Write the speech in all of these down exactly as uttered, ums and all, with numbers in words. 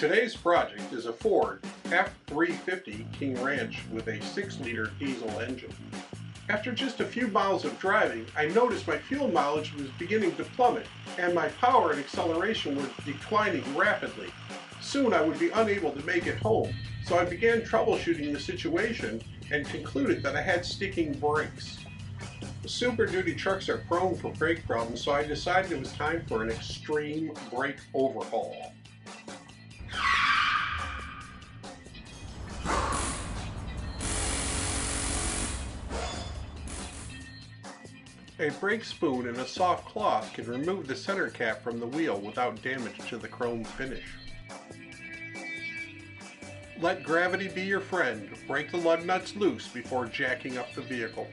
Today's project is a Ford F three fifty King Ranch with a six liter diesel engine. After just a few miles of driving, I noticed my fuel mileage was beginning to plummet and my power and acceleration were declining rapidly. Soon I would be unable to make it home, so I began troubleshooting the situation and concluded that I had sticking brakes. The Super Duty trucks are prone for brake problems, so I decided it was time for an extreme brake overhaul. A brake spoon and a soft cloth can remove the center cap from the wheel without damage to the chrome finish. Let gravity be your friend. Break the lug nuts loose before jacking up the vehicle.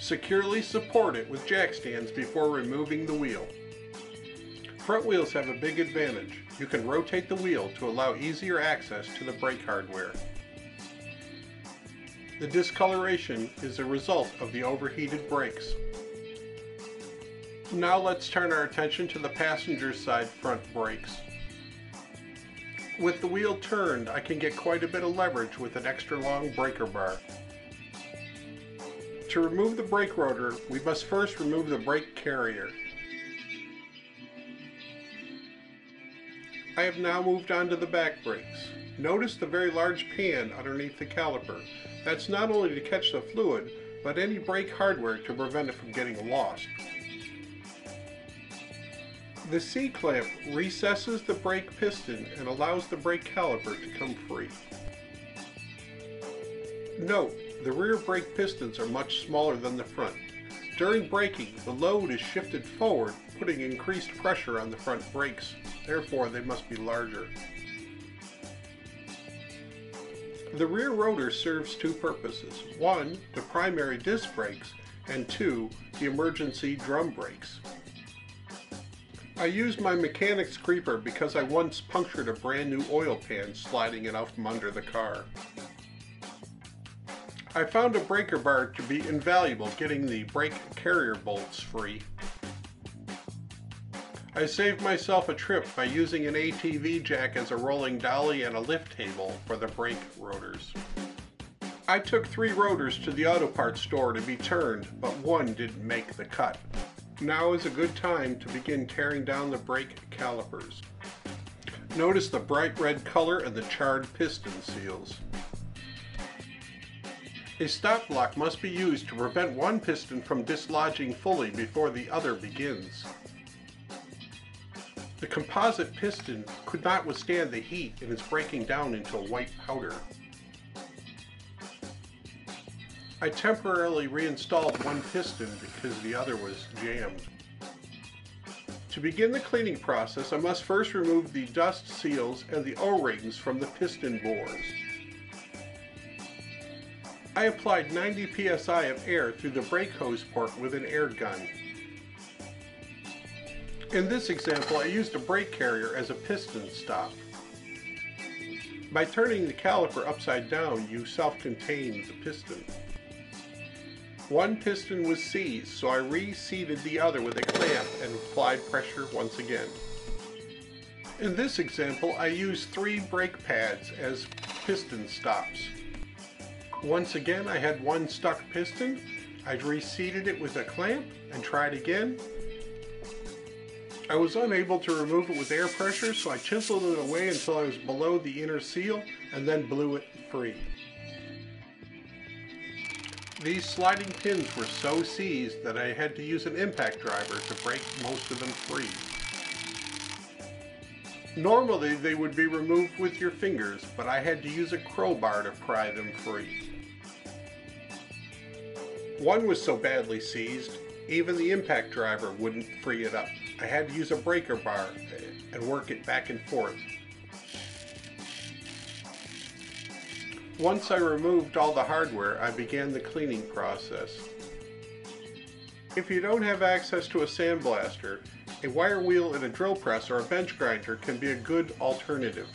Securely support it with jack stands before removing the wheel. Front wheels have a big advantage. You can rotate the wheel to allow easier access to the brake hardware. The discoloration is a result of the overheated brakes. Now let's turn our attention to the passenger side front brakes. With the wheel turned, I can get quite a bit of leverage with an extra long breaker bar. To remove the brake rotor, we must first remove the brake carrier. I have now moved on to the back brakes. Notice the very large pan underneath the caliper. That's not only to catch the fluid, but any brake hardware to prevent it from getting lost. The C-clamp recesses the brake piston and allows the brake caliper to come free. Note, the rear brake pistons are much smaller than the front. During braking, the load is shifted forward, putting increased pressure on the front brakes. Therefore, they must be larger. The rear rotor serves two purposes. One, the primary disc brakes, and two, the emergency drum brakes. I used my mechanic's creeper because I once punctured a brand new oil pan sliding it out from under the car. I found a breaker bar to be invaluable getting the brake carrier bolts free. I saved myself a trip by using an A T V jack as a rolling dolly and a lift table for the brake rotors. I took three rotors to the auto parts store to be turned, but one didn't make the cut. Now is a good time to begin tearing down the brake calipers. Notice the bright red color and the charred piston seals. A stop block must be used to prevent one piston from dislodging fully before the other begins. The composite piston could not withstand the heat and is breaking down into a white powder. I temporarily reinstalled one piston because the other was jammed. To begin the cleaning process, I must first remove the dust seals and the O-rings from the piston bores. I applied ninety P S I of air through the brake hose port with an air gun. In this example, I used a brake carrier as a piston stop. By turning the caliper upside down, you self-contain the piston. One piston was seized, so I reseated the other with a clamp and applied pressure once again. In this example, I used three brake pads as piston stops. Once again, I had one stuck piston. I reseated it with a clamp and tried again. I was unable to remove it with air pressure, so I chiseled it away until I was below the inner seal and then blew it free. These sliding pins were so seized that I had to use an impact driver to break most of them free. Normally they would be removed with your fingers, but I had to use a crowbar to pry them free. One was so badly seized, even the impact driver wouldn't free it up. I had to use a breaker bar and work it back and forth. Once I removed all the hardware, I began the cleaning process. If you don't have access to a sandblaster, a wire wheel and a drill press or a bench grinder can be a good alternative.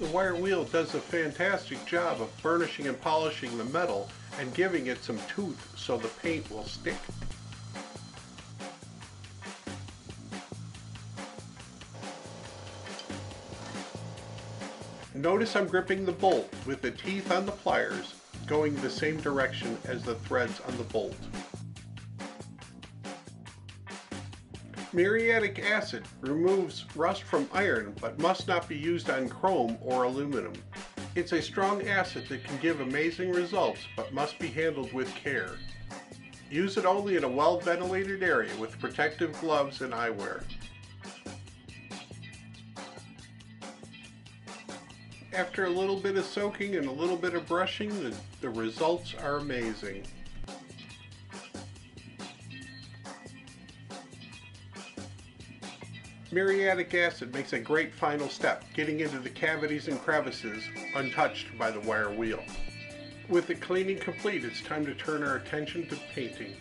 The wire wheel does a fantastic job of burnishing and polishing the metal and giving it some tooth so the paint will stick. Notice I'm gripping the bolt with the teeth on the pliers going the same direction as the threads on the bolt. Muriatic acid removes rust from iron but must not be used on chrome or aluminum. It's a strong acid that can give amazing results but must be handled with care. Use it only in a well-ventilated area with protective gloves and eyewear. After a little bit of soaking and a little bit of brushing, the, the results are amazing. Muriatic acid makes a great final step, getting into the cavities and crevices untouched by the wire wheel. With the cleaning complete, it's time to turn our attention to painting.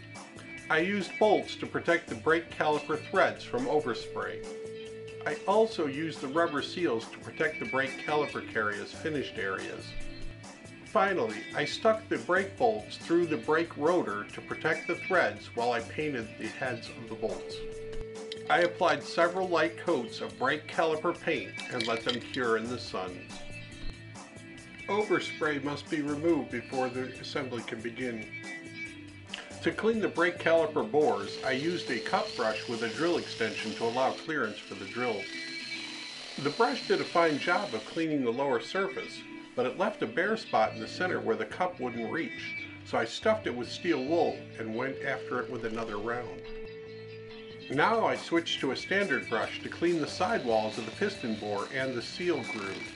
I used bolts to protect the brake caliper threads from overspray. I also used the rubber seals to protect the brake caliper carrier's finished areas. Finally, I stuck the brake bolts through the brake rotor to protect the threads while I painted the heads of the bolts. I applied several light coats of brake caliper paint and let them cure in the sun. Overspray must be removed before the assembly can begin. To clean the brake caliper bores, I used a cut brush with a drill extension to allow clearance for the drill. The brush did a fine job of cleaning the lower surface, but it left a bare spot in the center where the cup wouldn't reach, so I stuffed it with steel wool and went after it with another round. Now I switched to a standard brush to clean the sidewalls of the piston bore and the seal groove.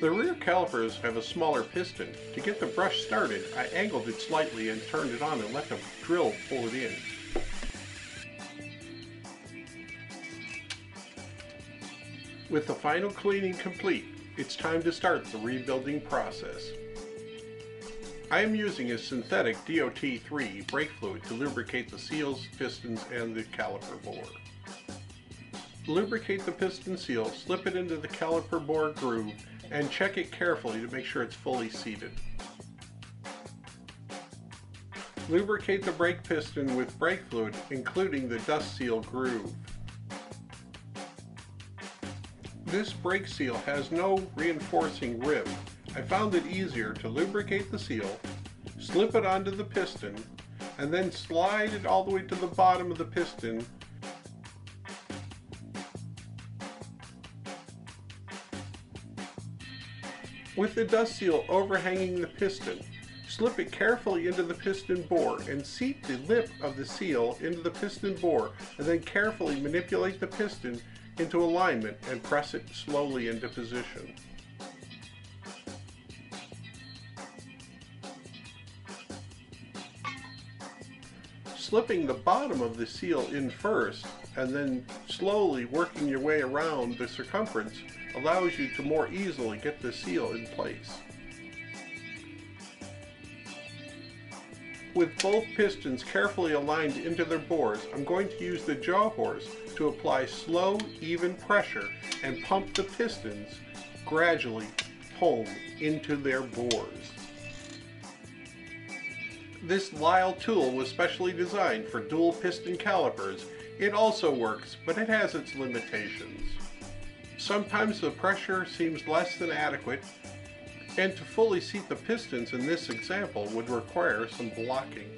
The rear calipers have a smaller piston. To get the brush started, I angled it slightly and turned it on and let the drill pull it in. With the final cleaning complete, it's time to start the rebuilding process. I am using a synthetic D O T three brake fluid to lubricate the seals, pistons, and the caliper bore. Lubricate the piston seal, slip it into the caliper bore groove, and check it carefully to make sure it's fully seated. Lubricate the brake piston with brake fluid, including the dust seal groove. This brake seal has no reinforcing rib. I found it easier to lubricate the seal, slip it onto the piston, and then slide it all the way to the bottom of the piston with the dust seal overhanging the piston. Slip it carefully into the piston bore and seat the lip of the seal into the piston bore, and then carefully manipulate the piston into alignment and press it slowly into position. Slipping the bottom of the seal in first and then slowly working your way around the circumference allows you to more easily get the seal in place. With both pistons carefully aligned into their bores, I'm going to use the Jawhorse to apply slow, even pressure and pump the pistons gradually home into their bores. This Lisle tool was specially designed for dual piston calipers. It also works, but it has its limitations. Sometimes the pressure seems less than adequate, and to fully seat the pistons in this example would require some blocking.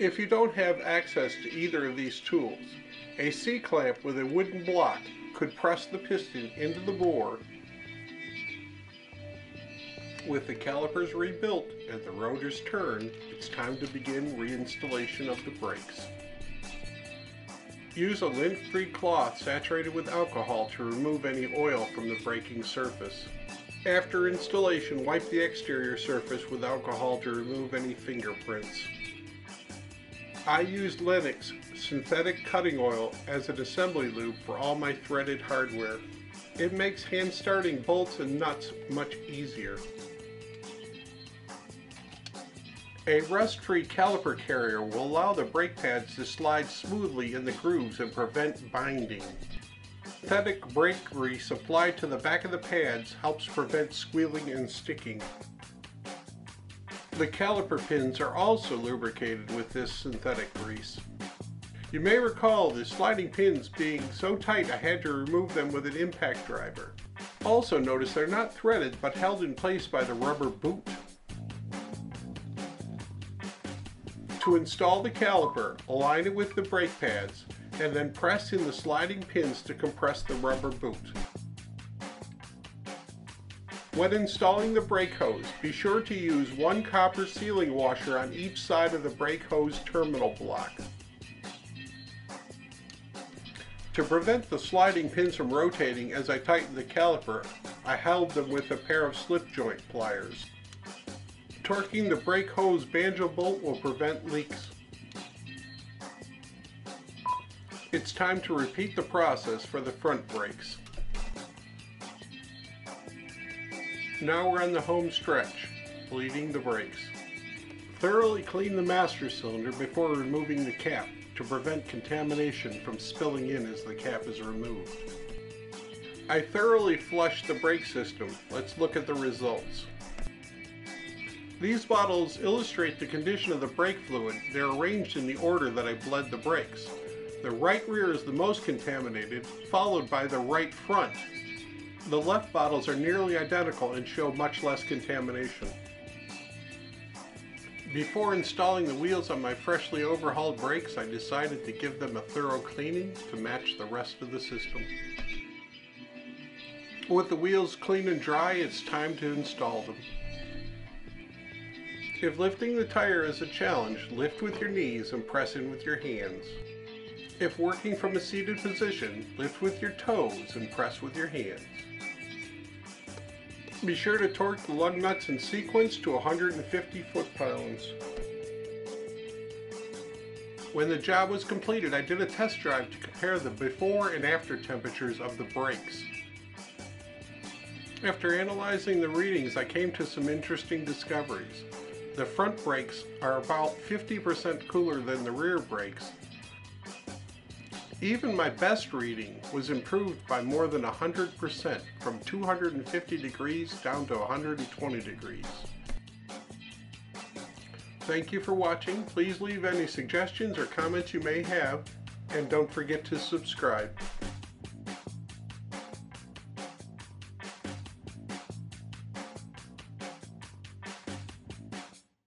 If you don't have access to either of these tools, a C-clamp with a wooden block could press the piston into the bore with the calipers rebuilt and the rotors turned, it's time to begin reinstallation of the brakes. Use a lint-free cloth saturated with alcohol to remove any oil from the braking surface. After installation, wipe the exterior surface with alcohol to remove any fingerprints. I used Lenox synthetic cutting oil as an assembly lube for all my threaded hardware. It makes hand-starting bolts and nuts much easier. A rust-free caliper carrier will allow the brake pads to slide smoothly in the grooves and prevent binding. Synthetic brake grease applied to the back of the pads helps prevent squealing and sticking. The caliper pins are also lubricated with this synthetic grease. You may recall the sliding pins being so tight I had to remove them with an impact driver. Also notice they're not threaded but held in place by the rubber boot. To install the caliper, align it with the brake pads, and then press in the sliding pins to compress the rubber boot. When installing the brake hose, be sure to use one copper sealing washer on each side of the brake hose terminal block. To prevent the sliding pins from rotating as I tightened the caliper, I held them with a pair of slip joint pliers. Torquing the brake hose banjo bolt will prevent leaks. It's time to repeat the process for the front brakes. Now we're on the home stretch, bleeding the brakes. Thoroughly clean the master cylinder before removing the cap to prevent contamination from spilling in as the cap is removed. I thoroughly flushed the brake system. Let's look at the results. These bottles illustrate the condition of the brake fluid. They're arranged in the order that I bled the brakes. The right rear is the most contaminated, followed by the right front. The left bottles are nearly identical and show much less contamination. Before installing the wheels on my freshly overhauled brakes, I decided to give them a thorough cleaning to match the rest of the system. With the wheels clean and dry, it's time to install them. If lifting the tire is a challenge, lift with your knees and press in with your hands. If working from a seated position, lift with your toes and press with your hands. Be sure to torque the lug nuts in sequence to one hundred fifty foot-pounds. When the job was completed, I did a test drive to compare the before and after temperatures of the brakes. After analyzing the readings, I came to some interesting discoveries. The front brakes are about fifty percent cooler than the rear brakes. Even my best reading was improved by more than one hundred percent, from two hundred fifty degrees down to one hundred twenty degrees. Thank you for watching. Please leave any suggestions or comments you may have, and don't forget to subscribe.